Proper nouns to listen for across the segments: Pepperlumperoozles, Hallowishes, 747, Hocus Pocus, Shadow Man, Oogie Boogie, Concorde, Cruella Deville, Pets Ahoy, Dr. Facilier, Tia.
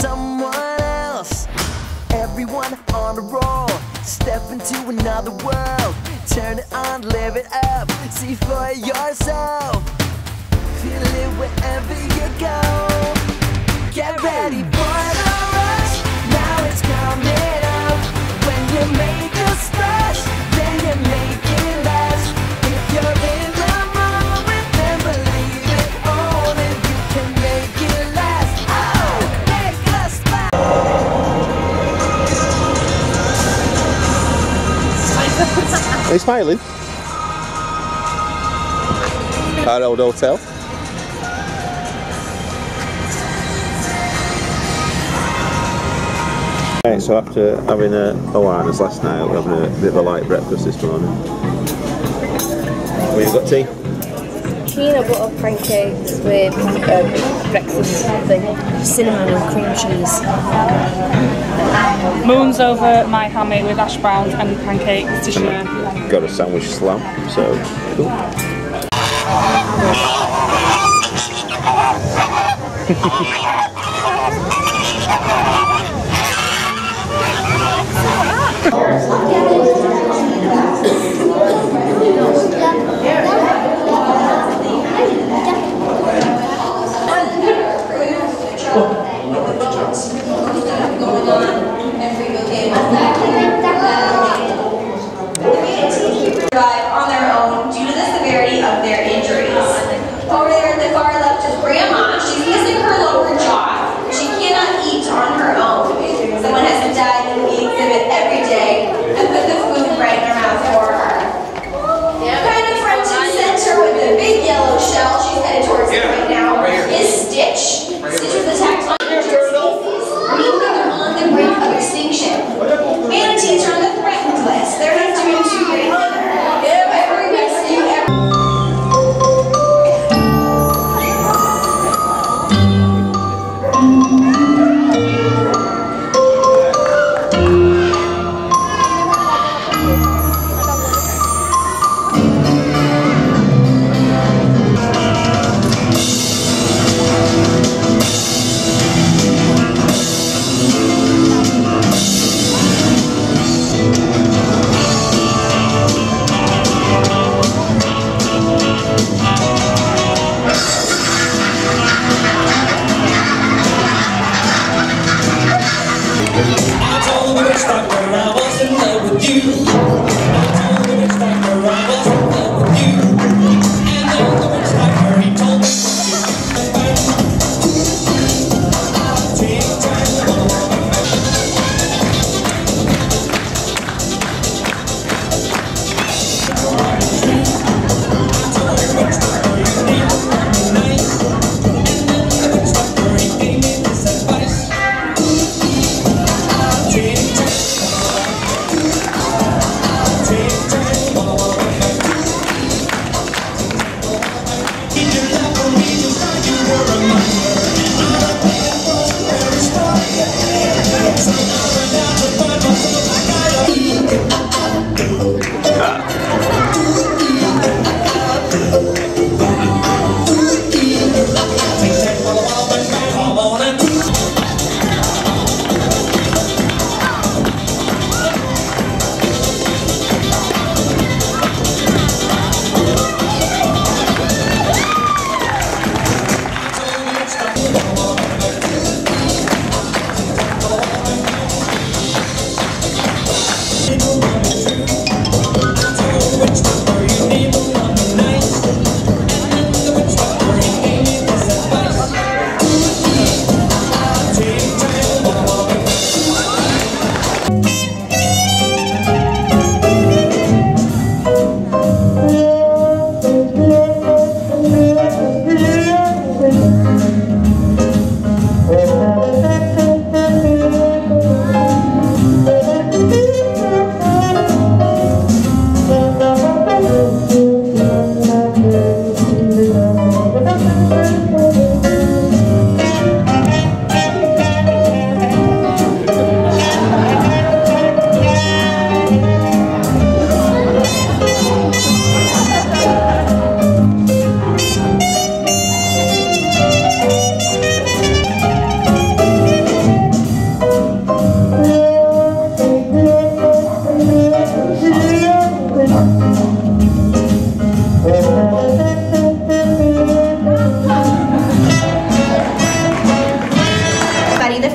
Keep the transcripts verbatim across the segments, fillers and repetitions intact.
someone else. Everyone on a roll, step into another world. Turn it on, live it up, see for yourself. Feel it wherever you go. Get ready for the rush, now it's coming up. When you make a splash, then you make it last. If you're in the moment, then believe it all, and you can make it last. Oh, make a splash. Are you smiling? Our old hotel. Right, so after having a Hawaii's last night, we're having a bit of a light breakfast this morning. We've got tea. Tea and a butter pancakes with um, breakfast thing, cinnamon and cream cheese. Moon's over my hammy with hash browns and pancakes to share. Got a sandwich slam, so cool.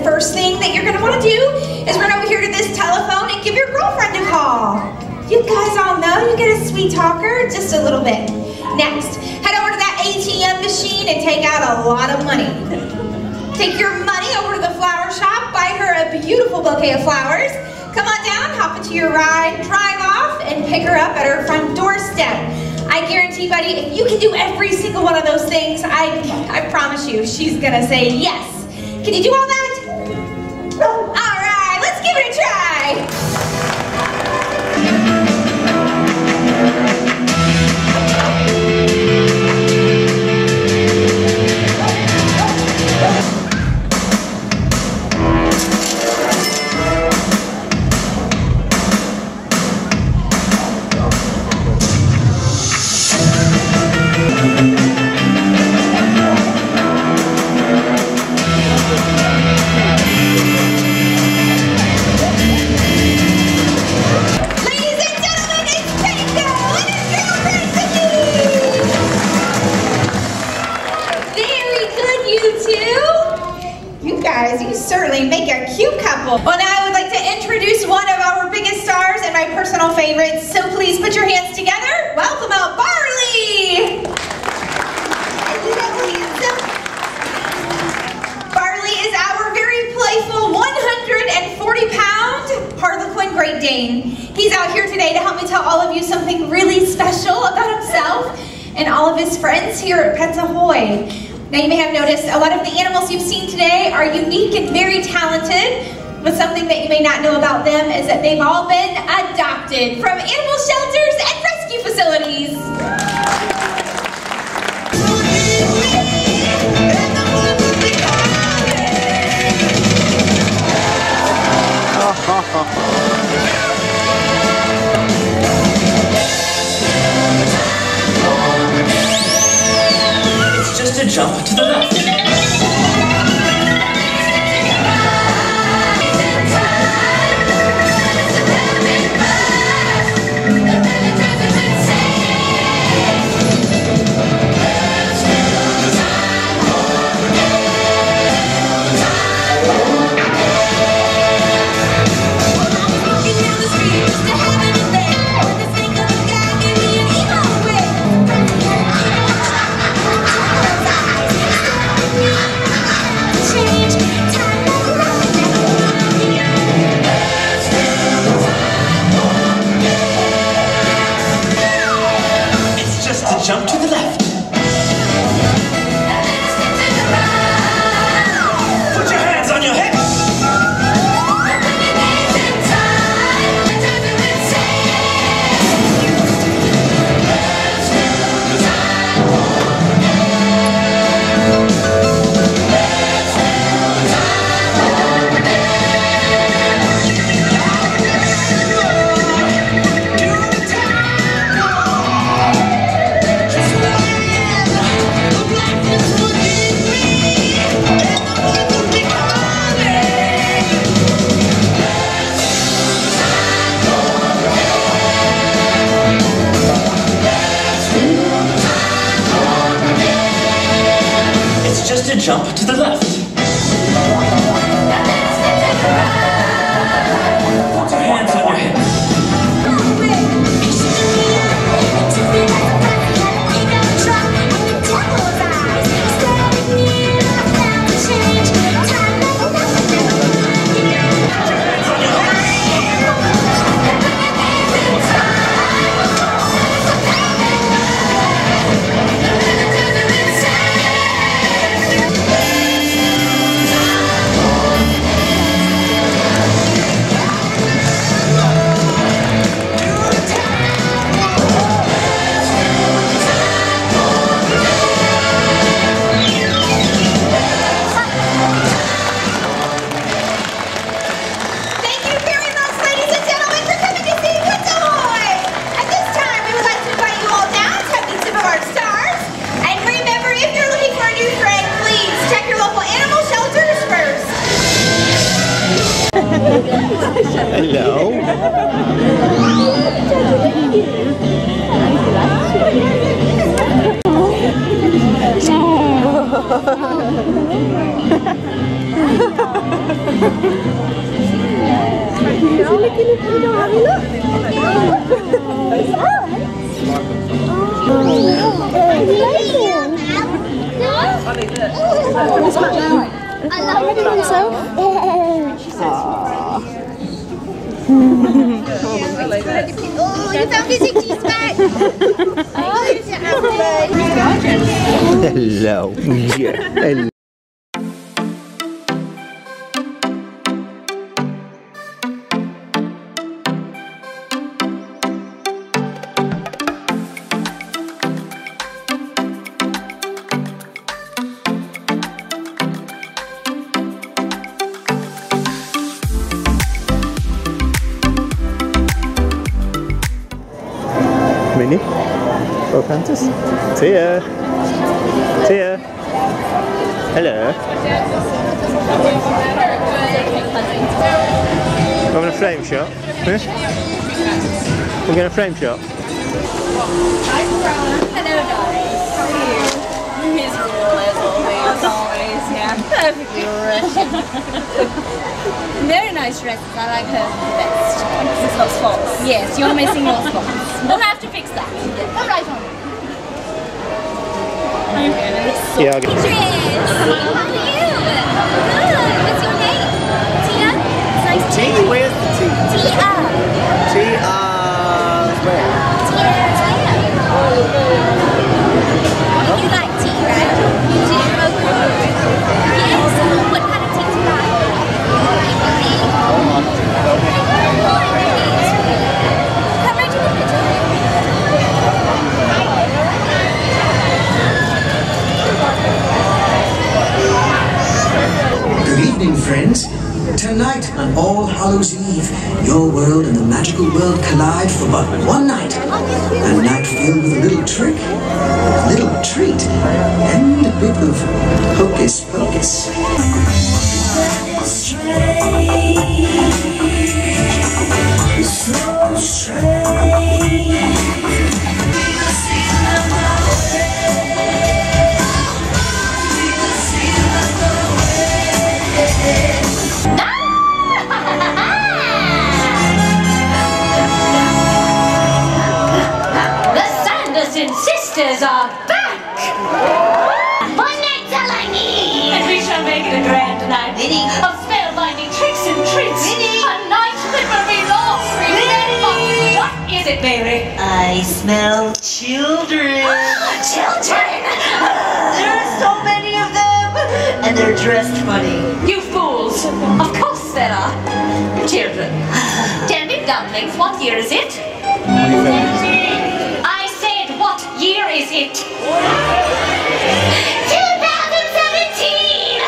first thing that you're going to want to do is run over here to this telephone and give your girlfriend a call. You guys all know you get a sweet talker just a little bit. Next, head over to that A T M machine and take out a lot of money. Take your money over to the flower shop, buy her a beautiful bouquet of flowers, come on down, hop into your ride, drive off, and pick her up at her front doorstep. I guarantee, buddy, if you can do every single one of those things, I, I promise you, she's gonna say yes. Can you do all that? All right, let's give it a try. Well, now I would like to introduce one of our biggest stars and my personal favorite, so please put your hands together. Welcome out, Barley! Barley is our very playful one hundred forty pound Harlequin Great Dane. He's out here today to help me tell all of you something really special about himself and all of his friends here at Pets Ahoy. Now you may have noticed a lot of the animals you've seen today are unique and very talented. But something that you may not know about them is that they've all been adopted from animal shelters and rescue facilities. It's just a jump to the left. Jump to the left. Put your hands on your hips. Jump to the left. Put your hands on your hips. Hello. can you put it on? Have you looked? Oh, it's alright. I love it myself. Oh, you found his itchy back. Hello. Yeah. Hello. Minnie, go Panthers. See ya. See ya. Hello. I'm going to frame shot. Hmm? We're going to frame shot. Hi Cruella. Hello darling. How are you? You're miserable as always. As always, yeah. Perfectly wretched. Very nice dresses. I like her the best. It's lost spots. Yes, you're missing lost spots. We'll have to fix that. All right, on. So yeah, I'll get it. How are you? Good. What's your name? Tia? It's nice to meet you. Where's the T? Tia. Tia. Where? Tia. Tia. You like tea, right? You do. Yes. What kind of tea do you like? I like Good evening, friends. Tonight, on All Hallows' Eve, your world and the magical world collide for but one night. A night filled with a little trick, a little treat, and a bit of hocus pocus. Sisters are back! One night's a lucky! And we shall make it a grand night, Minnie, of spellbinding tricks and treats, Minnie! A night that will be long remember! What is it, Mary? I smell children! Children! There are so many of them! And they're dressed funny. You fools! Of course there are! Children. Tell me, dumplings, what year is it? Here is it. two thousand seventeen!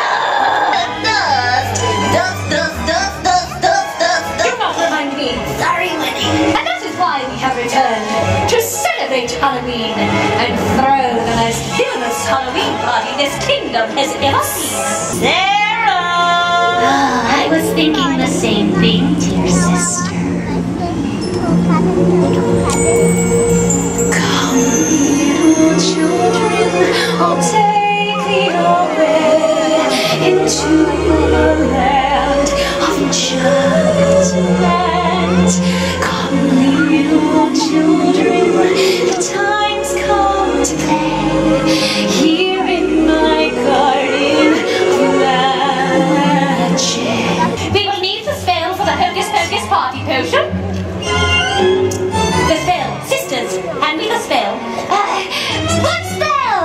Dust, dust, dust, dust, dust, dust, dust, dust. Do not remind me. Sorry, Winnie. And that is why we have returned, to celebrate Halloween and throw the most villainous Halloween party this kingdom has ever seen. Sarah! Oh, I was thinking the same thing, dear sister. Little children, I'll take thee away into the land of enchantment. Come, little children, the time's come to play here in my garden of magic. We will need the spell for the Hocus Pocus party potion. Hand me the spell. Uh, what spell?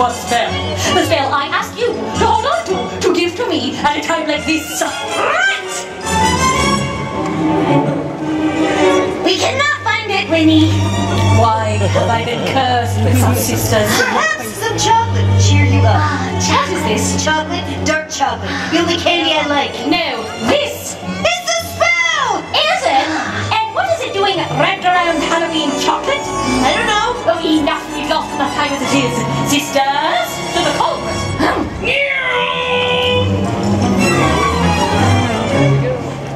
What spell? The spell I ask you to hold on to, to give to me at a time like this. Right! We cannot find it, Winnie. Why have I been cursed with some sisters? Perhaps some chocolate will cheer you up. Uh, what is this? Chocolate, dark chocolate. You're the candy I like. No, this is the spell! Is it? Doing wrapped around Halloween chocolate? I don't know. Oh, enough. We've lost enough time as it is. Sisters, to the cauldron.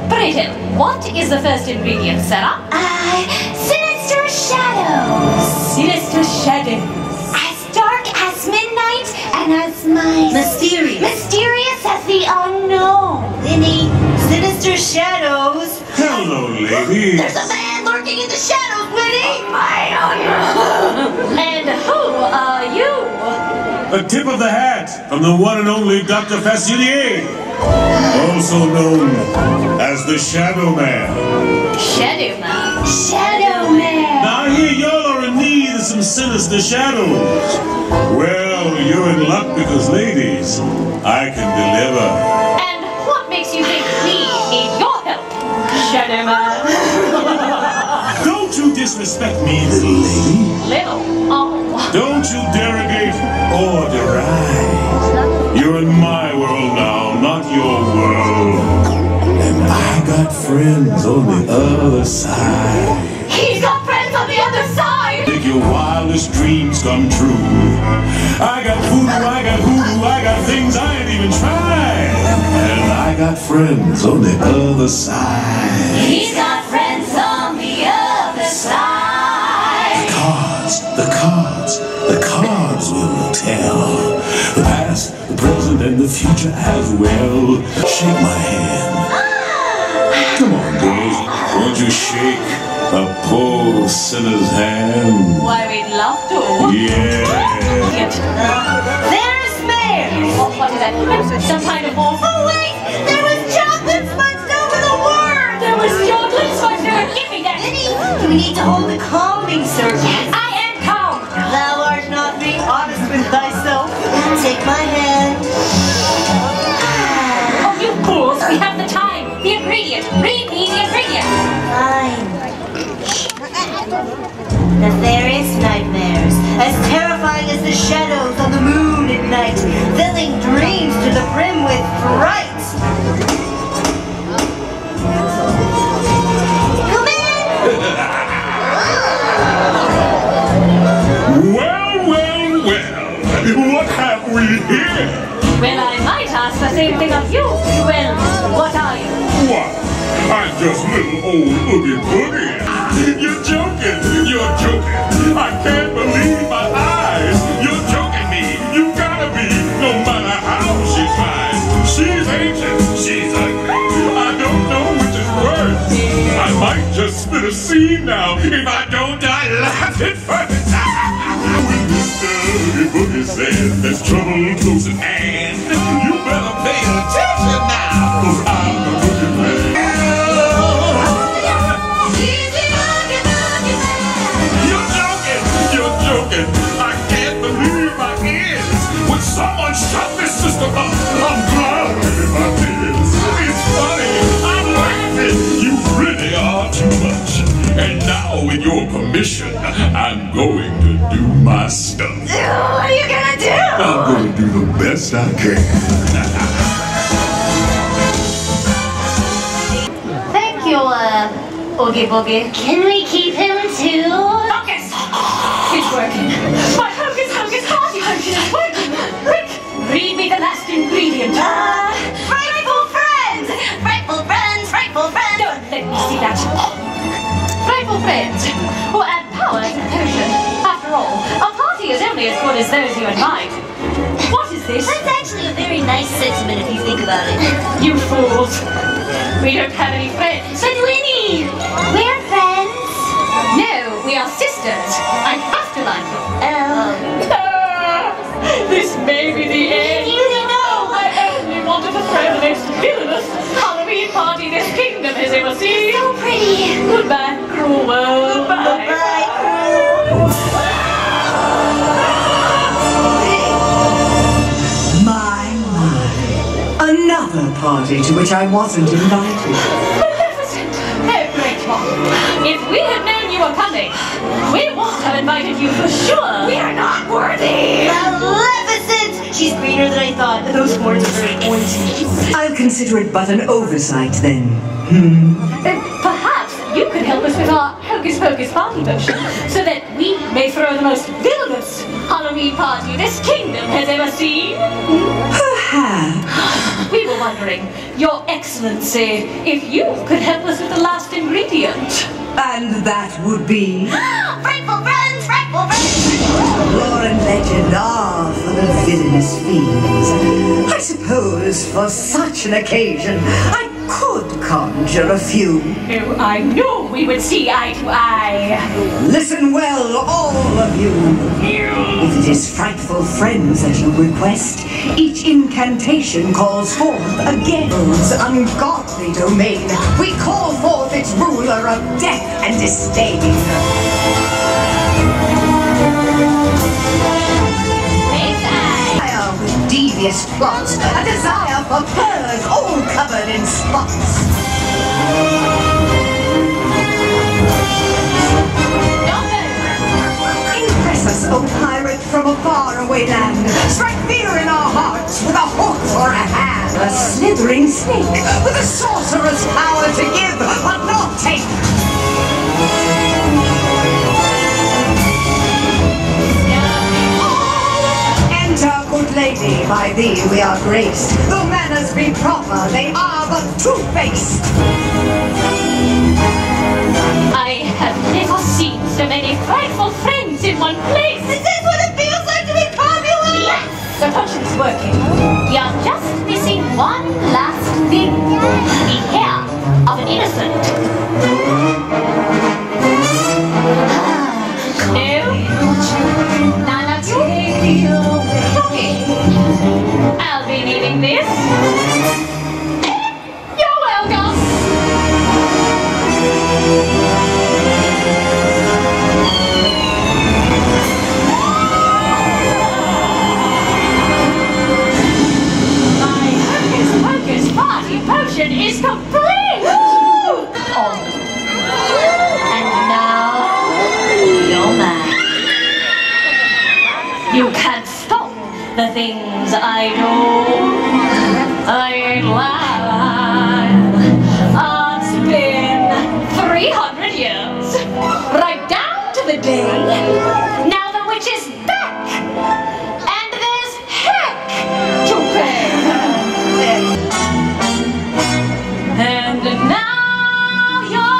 Pray tell, what is the first ingredient, Sarah? Uh, sinister shadows. Sinister shadows. As dark as midnight and as my... Mysterious. Mysterious as the unknown. Vinny, sinister shadows. Lady. There's a man lurking in the shadows, Minnie. I don't know. And who are you? The tip of the hat from the one and only Doctor Facilier, also known as the Shadow Man. Shadow Man. Shadow Man. Now I hear y'all are in need of some sinister shadows. Well, you're in luck because, ladies, I can deliver. Shadow Man. Don't you disrespect me, little lady. Little? Oh. Don't you derogate or deride. You're in my world now, not your world. And I got friends on the other side. He's got friends on the other side! Make your wildest dreams come true. I got voodoo, I got hoodoo, I got things I ain't even tried. And I got friends on the other side. He's got friends on the other side. The cards, the cards, the cards will tell. The past, the present, and the future as well. Shake my hand. Ah. Come on, girls. Won't you shake a poor sinner's hand? Why, we'd love to. Yeah. There's Mayor. Oh, what is that? Some kind of awful. Oh, wait. There was chocolate sponge. We need to hold a calming circle. Yes. I am calm. Thou art not being honest with thyself. Take my hand. Oh, you fools! We have the time. The ingredient. Read me the ingredient. Fine. Nefarious nightmares, as terrifying as the shadows on the moon at night, filling dreams to the brim with fright. What have we here? Well, I might ask the same thing of you. Well, what are you? What? I'm just little old Oogie Boogie. You're joking. You're joking. I can't believe my eyes. You're joking me. You gotta be. No matter how she tries. She's ancient. She's ugly. I don't know which is worse. I might just spit a scene now. If I don't die laughing first. Oogie Boogie says there's trouble close at hand. You better pay attention now, 'cause I'm the Boogie Man. He's the Oogie Boogie Man. You're joking, you're joking. I can't believe my ears. When someone shut this system up, I'm drowning in my tears. It's funny, I'm laughing. You really are too much. And now, with your permission, I'm going to do my stuff. What are you gonna do? I'm gonna do the best I can. Thank you, uh, Oogie Boogie. Can we keep him too? Focus! It's working. My hocus, hocus, hocus, hocus, working. Quick, read me the last ingredient. Uh, frightful friends! Frightful friends, frightful friends! Don't let me see that. Frightful friends who add power to potion. After all, a party is only as good as those you invite. What is this? That's actually a very nice sentiment if you think about it. You fools! We don't have any friends. But Winnie! We're friends. No, we are sisters. I have to like you. Oh. Ah, this may be the end. You know, I only wanted to throw this villainous Halloween party this kingdom has ever seen. So pretty. Goodbye. Cruel world. Goodbye. Goodbye, cruel. My, my. Another party to which I wasn't invited. Magnificent. Oh, great one. If we had known you were coming, we would have invited you for sure. We are not worthy. Magnificent. She's greener than I thought. Those words are very pointy. I'll consider it but an oversight then. Hmm. Uh, You could help us with our Hocus Pocus party potion, so that we may throw the most villainous Halloween party this kingdom has ever seen. Perhaps. We were wondering, Your Excellency, if you could help us with the last ingredient. And that would be... Frightful friends, frightful friends! Lore and legend are for the villainous fiends. I suppose for such an occasion, I could conjure a few. Oh, I knew we would see eye to eye. Listen well, all of you. If it is frightful friends that you request, each incantation calls forth a guild's ungodly domain. We call forth its ruler of death and disdain. Devious plots, a desire for pearls all covered in spots. Impress us, O pirate, from a faraway land. Strike fear in our hearts with a hook or a hand. A slithering snake with a sorcerer's power to give but not take. Lady, by thee we are graced. Though manners be proper, they are but two-faced. I have never seen so many frightful friends in one place. Is this what it feels like to be popular? Yes, the potion's working. We are just missing one last thing. The hair of an innocent. Ah, no. I'll be needing this. You're welcome. My Hocus Pocus party potion is complete. Ooh. Oh. And now you're mine. You can't stop the thing. I know I lie. It's been three hundred years, right down to the day. Now the witch is back, and there's heck to pay. And now you're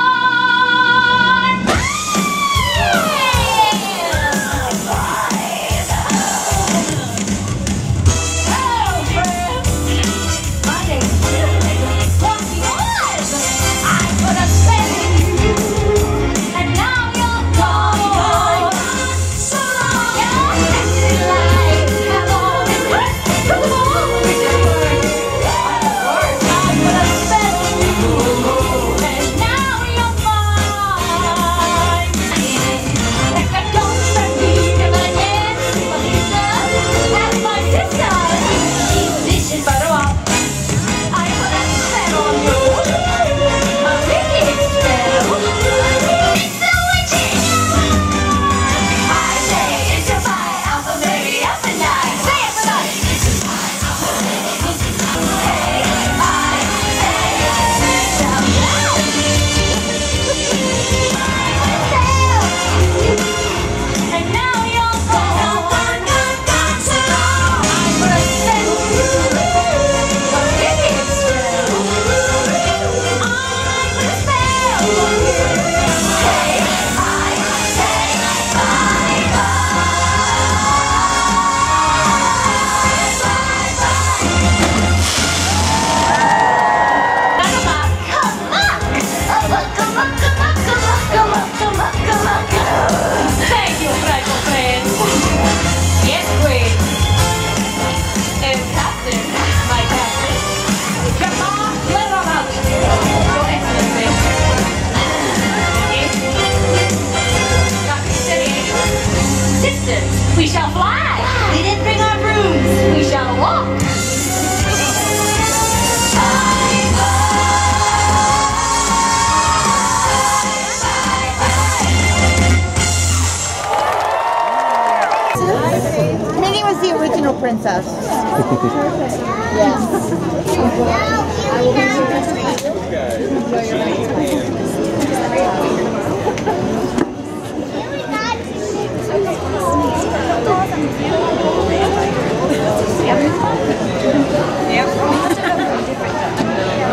princess. Yes.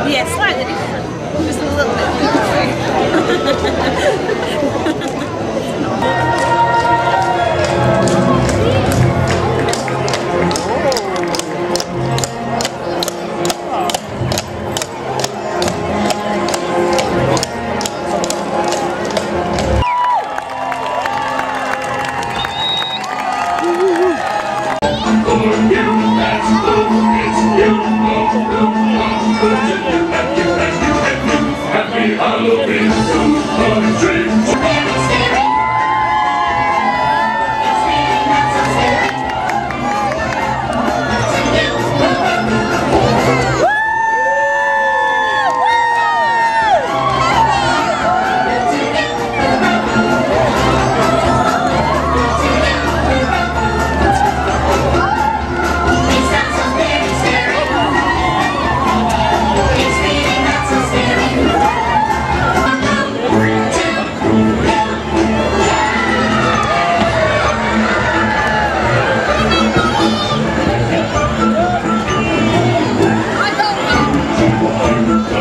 Yeah, slightly different. Just a little bit different. Oh. Spooks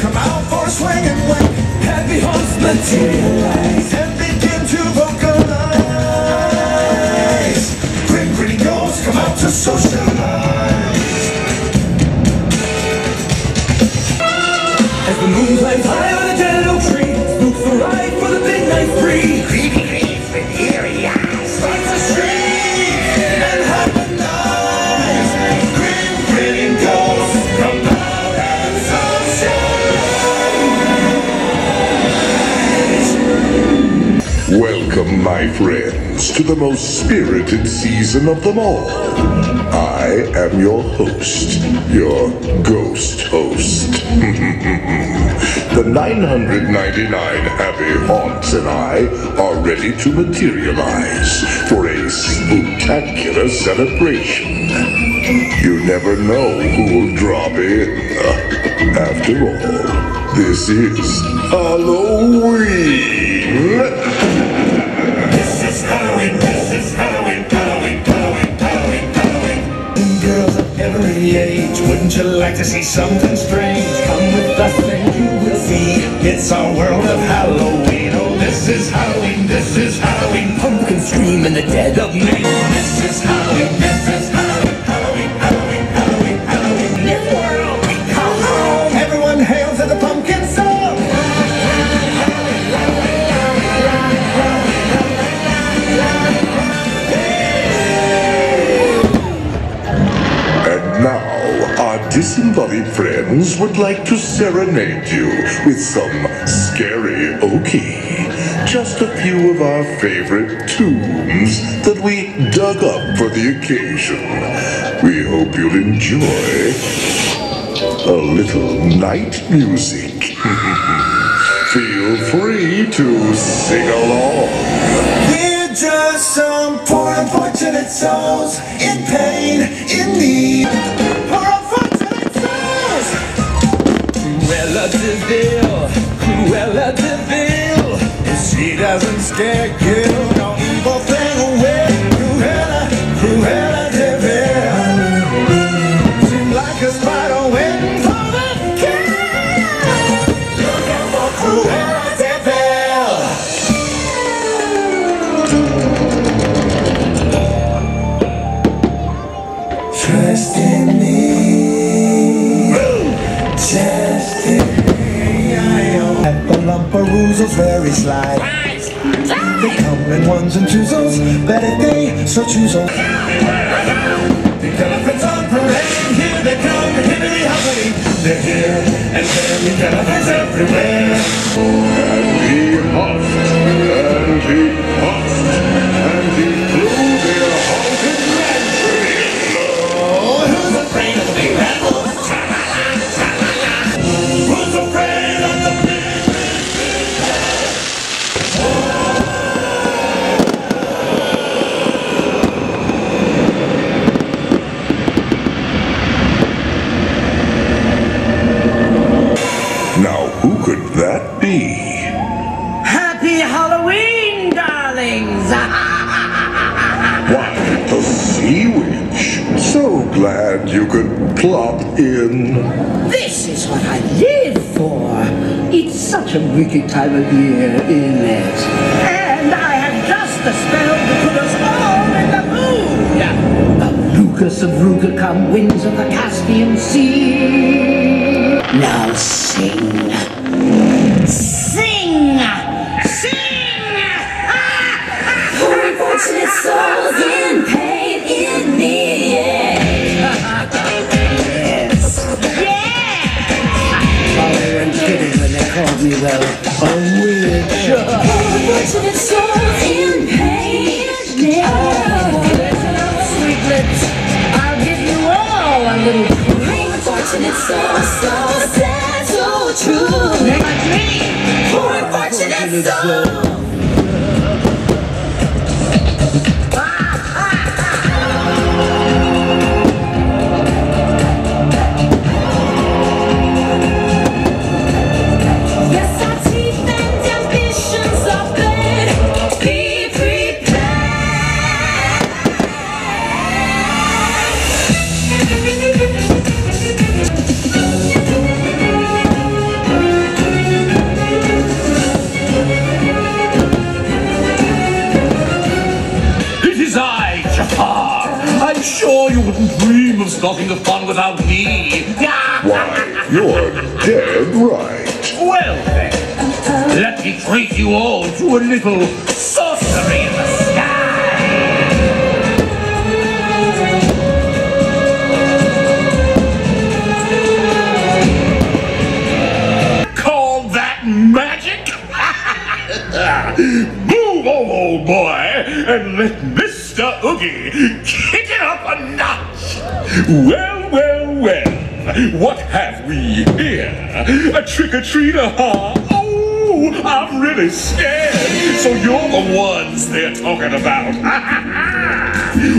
come out for a swing and whack. Heavy horns materialize. Every Welcome, my friends, to the most spirited season of them all. I am your host, your ghost host. The nine hundred ninety-nine happy haunts and I are ready to materialize for a spectacular celebration. You never know who will drop in. After all, this is Halloween. This is Halloween, this is Halloween, Halloween, Halloween, Halloween, Halloween. Girls of every age, wouldn't you like to see something strange? Come with us and you will see, it's our world of Halloween. Oh, this is Halloween, this is Halloween. Pumpkins scream in the dead of night. This is Halloween, this is Halloween, Halloween, Halloween, Halloween, Halloween. New world we call home. Everyone hail to the pumpkin song. Disembodied friends would like to serenade you with some scary okey. Just a few of our favorite tunes that we dug up for the occasion. We hope you'll enjoy a little night music. Feel free to sing along. We're just some poor unfortunate souls in pain, in need. Cruella Deville, Cruella Deville, if she doesn't scare you, no evil thing will. Cruella, Cruella Deville, seems like a spider waiting for the kill. Look out for Cruella Deville. Trust in me. Move. Pepperlumperoozles very sly. They come in ones and twosles, better they so choose on. The elephants on parade, here they come, hiddery hobbery. They're here and there, the elephants everywhere. And he huffed, and he puffed, and he blew their haunted ranchery. Oh, who's afraid of the big rebels? Who's afraid of the big that be? Happy Halloween, darlings! Why, the Sea Witch. So glad you could plop in. This is what I live for. It's such a wicked time of year, isn't it? And I have just the spell to put us all in the mood. The Lucas of Rugicum winds of the Caspian Sea. Now sing. Sing! Sing! Poor unfortunate souls in pain, in need. Yes! Yes! Oh, I'm kidding when they called me, well, a witch. Poor unfortunate souls in pain, in need. Oh, listen up, sweetlets. I'll give you all a little. Poor unfortunate souls, so sad. True, like me, poor unfortunate soul. Yes, our teeth and ambitions are bad. Be prepared. I'm sure you wouldn't dream of stalking the fun without me. Why, you're dead right. Well then, let me treat you all to a little sorcery in the sky. Call that magic? Boom! move on, old boy, and let Mister Oogie kick it up a notch. Well, well, well, what have we here? A trick-or-treater, huh? Oh, I'm really scared. So you're the ones they're talking about.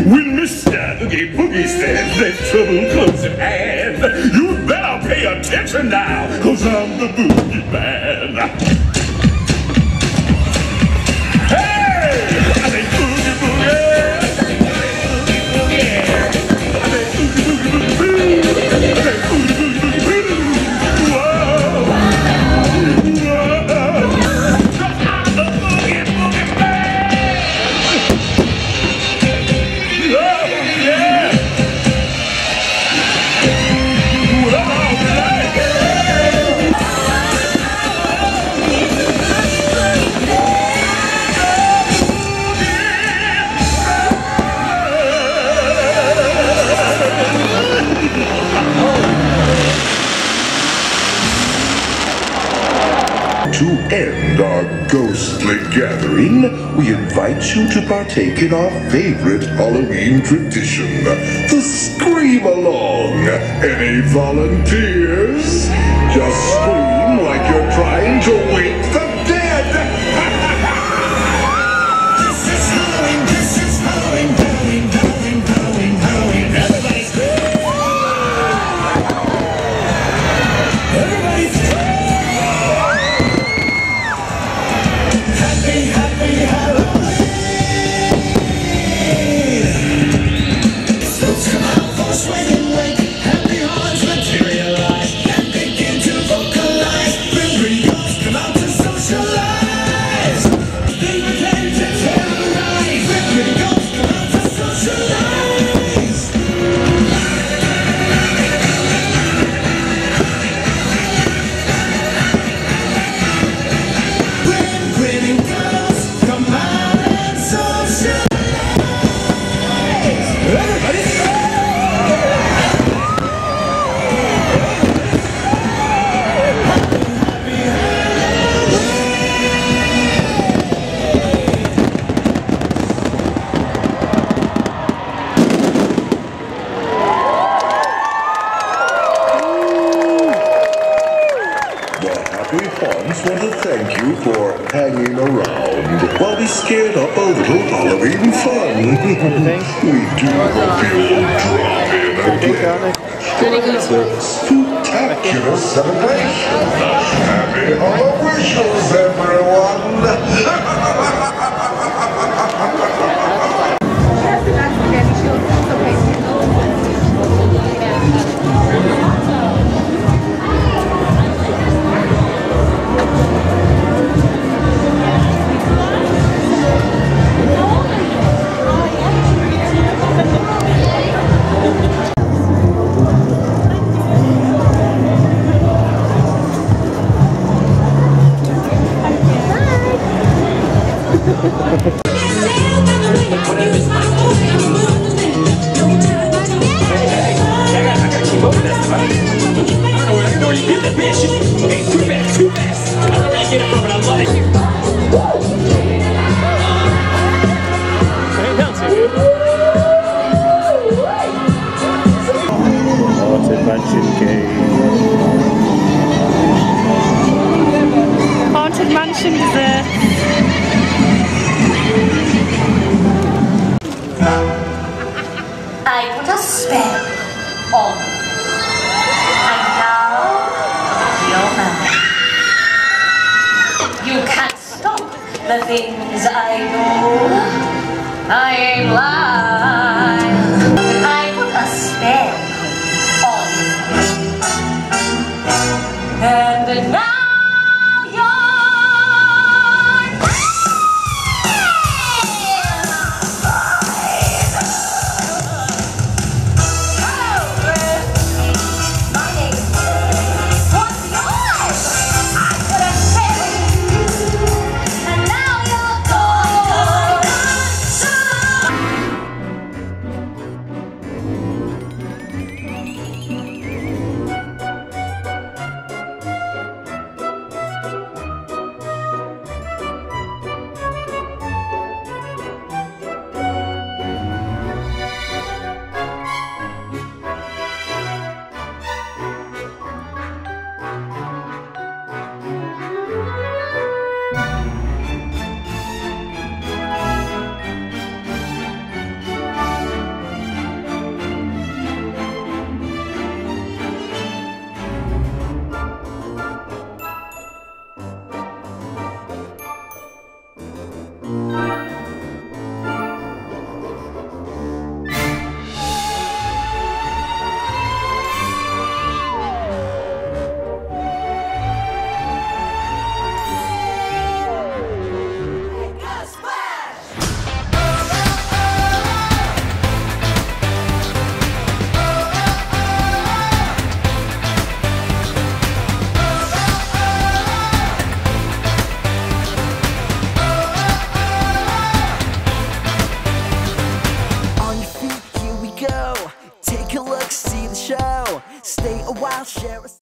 When Mister Oogie Boogie said that trouble close at hand, you better pay attention now, cause I'm the Boogie Man. To end our ghostly gathering, we invite you to partake in our favorite Halloween tradition, the Scream Along. Any volunteers? Just scream like you're trying to wake the dead. This is Halloween, this is Halloween, Halloween, Halloween, Halloween, Halloween. Everybody scream! Everybody scream! Scared up a little Halloween fun. We do hope you'll drop in again for a spectacular celebration. Happy Hallowishes, everyone! I'll share a